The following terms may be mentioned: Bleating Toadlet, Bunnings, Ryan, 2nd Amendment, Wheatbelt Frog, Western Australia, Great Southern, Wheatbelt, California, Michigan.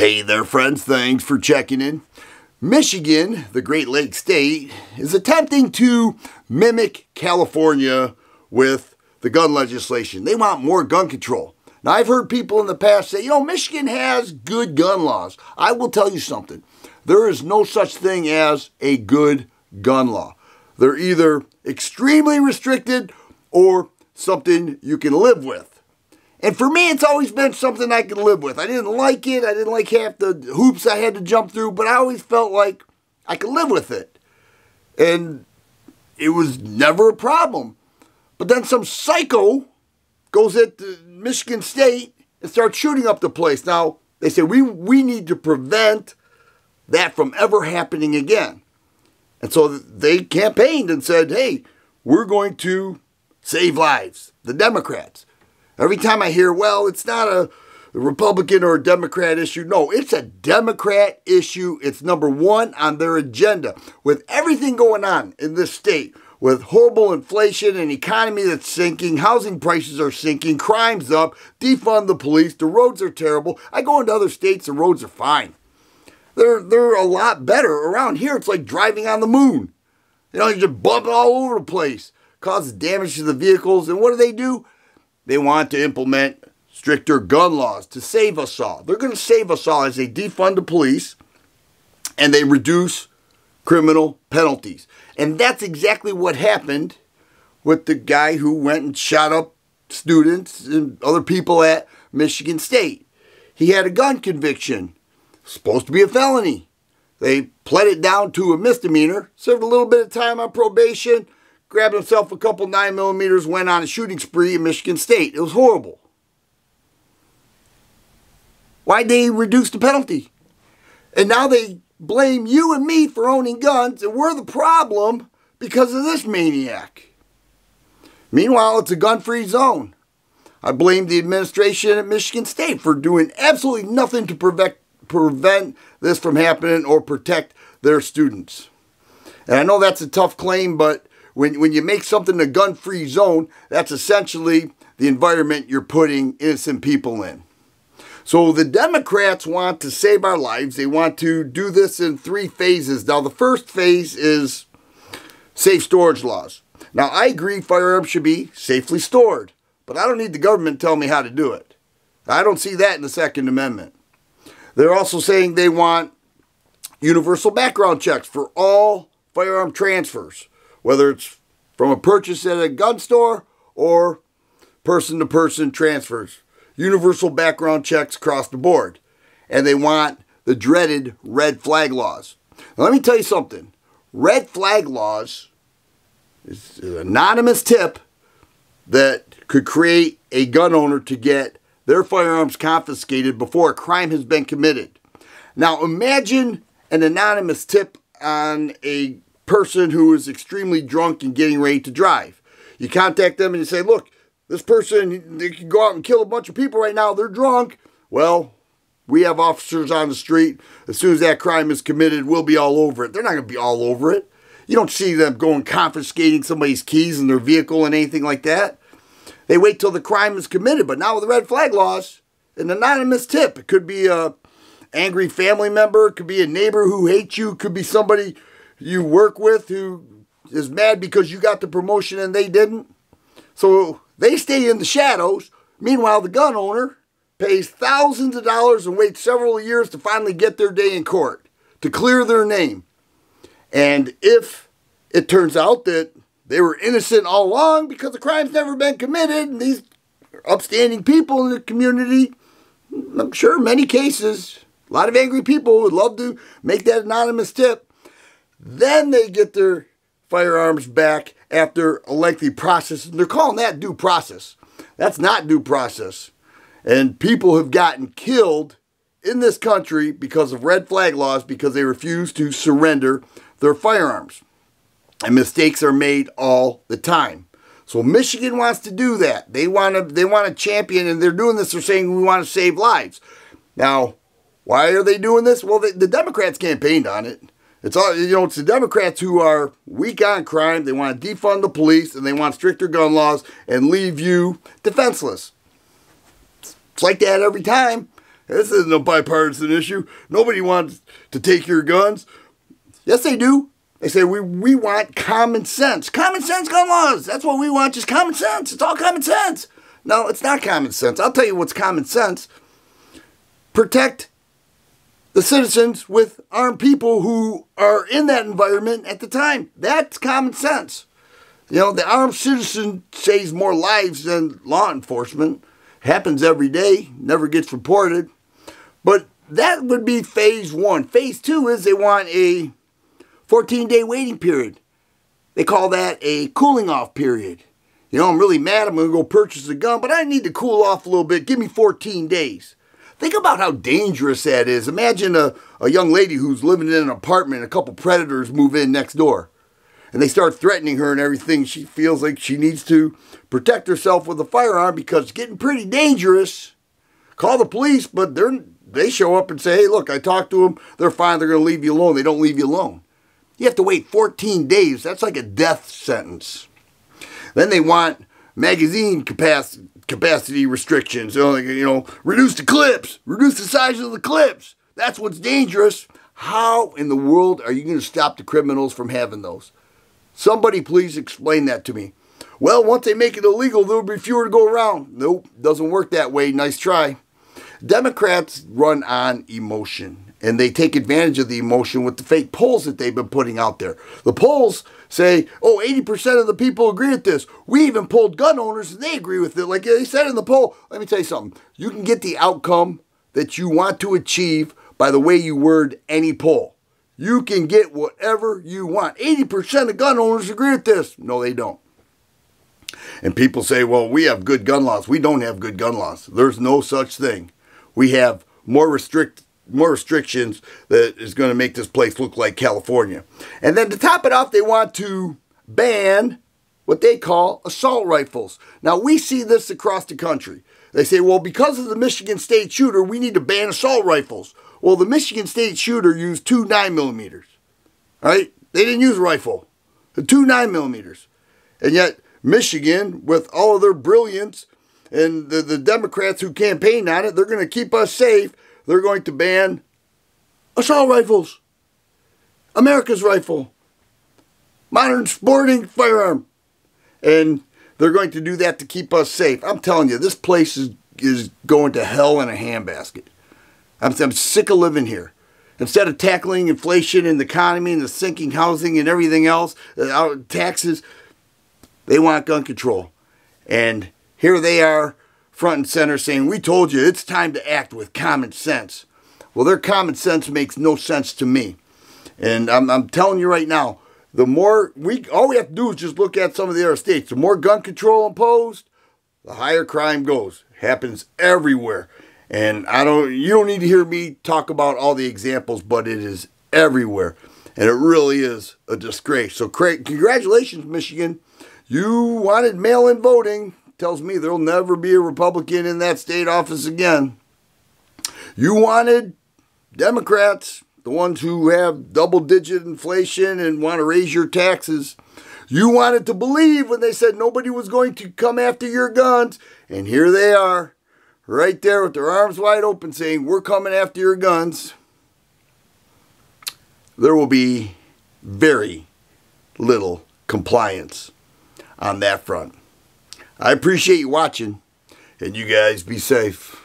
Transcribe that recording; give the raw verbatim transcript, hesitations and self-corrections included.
Hey there, friends. Thanks for checking in. Michigan, the Great Lakes state, is attempting to mimic California with the gun legislation. They want more gun control. Now, I've heard people in the past say, you know, Michigan has good gun laws. I will tell you something. There is no such thing as a good gun law. They're either extremely restricted or something you can live with. And for me, it's always been something I could live with. I didn't like it. I didn't like half the hoops I had to jump through, but I always felt like I could live with it. And it was never a problem. But then some psycho goes at Michigan State and starts shooting up the place. Now, they say, we, we need to prevent that from ever happening again. And so they campaigned and said, hey, we're going to save lives, the Democrats. Every time I hear, well, it's not a Republican or a Democrat issue. No, it's a Democrat issue. It's number one on their agenda. With everything going on in this state, with horrible inflation, an economy that's sinking, housing prices are sinking, crime's up, defund the police, the roads are terrible. I go into other states, the roads are fine. They're, they're a lot better. Around here, it's like driving on the moon. You know, you just bump it all over the place. Causes damage to the vehicles. And what do they do? They want to implement stricter gun laws to save us all. They're going to save us all as they defund the police and they reduce criminal penalties. And that's exactly what happened with the guy who went and shot up students and other people at Michigan State. He had a gun conviction, supposed to be a felony. They pled it down to a misdemeanor, served a little bit of time on probation, grabbed himself a couple nine millimeters, went on a shooting spree in Michigan State. It was horrible. Why'd they reduce the penalty? And now they blame you and me for owning guns, and we're the problem because of this maniac. Meanwhile, it's a gun-free zone. I blame the administration at Michigan State for doing absolutely nothing to prevent, prevent this from happening or protect their students. And I know that's a tough claim, but When, when you make something a gun-free zone, that's essentially the environment you're putting innocent people in. So the Democrats want to save our lives. They want to do this in three phases. Now, the first phase is safe storage laws. Now, I agree firearms should be safely stored, but I don't need the government to tell me how to do it. I don't see that in the Second Amendment. They're also saying they want universal background checks for all firearm transfers, whether it's from a purchase at a gun store or person-to-person transfers. Universal background checks across the board. And they want the dreaded red flag laws. Now, let me tell you something. Red flag laws is an anonymous tip that could create a gun owner to get their firearms confiscated before a crime has been committed. Now, imagine an anonymous tip on a person who is extremely drunk and getting ready to drive. You contact them and you say, look, this person, they can go out and kill a bunch of people right now. They're drunk. Well, we have officers on the street. As soon as that crime is committed, we'll be all over it. They're not going to be all over it. You don't see them going confiscating somebody's keys in their vehicle and anything like that. They wait till the crime is committed. But now with the red flag laws, an anonymous tip. It could be an angry family member. It could be a neighbor who hates you. It could be somebody you work with who is mad because you got the promotion and they didn't. So they stay in the shadows. Meanwhile, the gun owner pays thousands of dollars and waits several years to finally get their day in court, to clear their name. And if it turns out that they were innocent all along because the crime's never been committed, and these upstanding people in the community, I'm sure in many cases, a lot of angry people would love to make that anonymous tip. Then they get their firearms back after a lengthy process. And they're calling that due process. That's not due process. And people have gotten killed in this country because of red flag laws, because they refuse to surrender their firearms. And mistakes are made all the time. So Michigan wants to do that. They want to, they want to champion, and they're doing this. They're saying we want to save lives. Now, why are they doing this? Well, they, the Democrats campaigned on it. It's all, you know, it's the Democrats who are weak on crime. They want to defund the police, and they want stricter gun laws and leave you defenseless. It's like that every time. This isn't a bipartisan issue. Nobody wants to take your guns. Yes, they do. They say, we, we want common sense. Common sense gun laws. That's what we want, just common sense. It's all common sense. No, it's not common sense. I'll tell you what's common sense. Protect the citizens with armed people who are in that environment at the time. That's common sense. You know, the armed citizen saves more lives than law enforcement. Happens every day, never gets reported. But that would be phase one. Phase two is they want a fourteen day waiting period. They call that a cooling off period. You know, I'm really mad. I'm going to go purchase a gun, but I need to cool off a little bit. Give me fourteen days. Think about how dangerous that is. Imagine a, a young lady who's living in an apartment and a couple predators move in next door. And they start threatening her and everything. She feels like she needs to protect herself with a firearm because it's getting pretty dangerous. Call the police, but they're, they show up and say, hey, look, I talked to them. They're fine. They're going to leave you alone. They don't leave you alone. You have to wait fourteen days. That's like a death sentence. Then they want magazine capacity, capacity restrictions. So, you know, reduce the clips. Reduce the size of the clips. That's what's dangerous. How in the world are you going to stop the criminals from having those? Somebody please explain that to me. Well, once they make it illegal, there'll be fewer to go around. Nope, doesn't work that way. Nice try. Democrats run on emotion, and they take advantage of the emotion with the fake polls that they've been putting out there. The polls say, oh, eighty percent of the people agree with this. We even polled gun owners, and they agree with it. Like they said in the poll, let me tell you something. You can get the outcome that you want to achieve by the way you word any poll. You can get whatever you want. eighty percent of gun owners agree with this. No, they don't. And people say, well, we have good gun laws. We don't have good gun laws. There's no such thing. We have more restrict, more restrictions that is going to make this place look like California. And then to top it off, they want to ban what they call assault rifles. Now, we see this across the country. They say, well, because of the Michigan State shooter, we need to ban assault rifles. Well, the Michigan State shooter used two nine millimeters, right? They didn't use a rifle, two nine millimeters. And yet, Michigan, with all of their brilliance and the, the Democrats who campaigned on it, they're going to keep us safe. They're going to ban assault rifles, America's rifle, modern sporting firearm. And they're going to do that to keep us safe. I'm telling you, this place is, is going to hell in a handbasket. I'm, I'm sick of living here. Instead of tackling inflation and the economy and the sinking housing and everything else, uh, taxes, they want gun control. And here they are, front and center, saying, we told you it's time to act with common sense. Well, their common sense makes no sense to me. And I'm, I'm telling you right now, the more we, all we have to do is just look at some of the other states. The more gun control imposed, the higher crime goes. It happens everywhere. And I don't, you don't need to hear me talk about all the examples, but it is everywhere. And it really is a disgrace. So congratulations, Michigan. You wanted mail-in voting. Tells me there'll never be a Republican in that state office again. You wanted Democrats, the ones who have double-digit inflation and want to raise your taxes. You wanted to believe when they said nobody was going to come after your guns. And here they are. Right there with their arms wide open saying, we're coming after your guns. There will be very little compliance on that front. I appreciate you watching, and you guys be safe.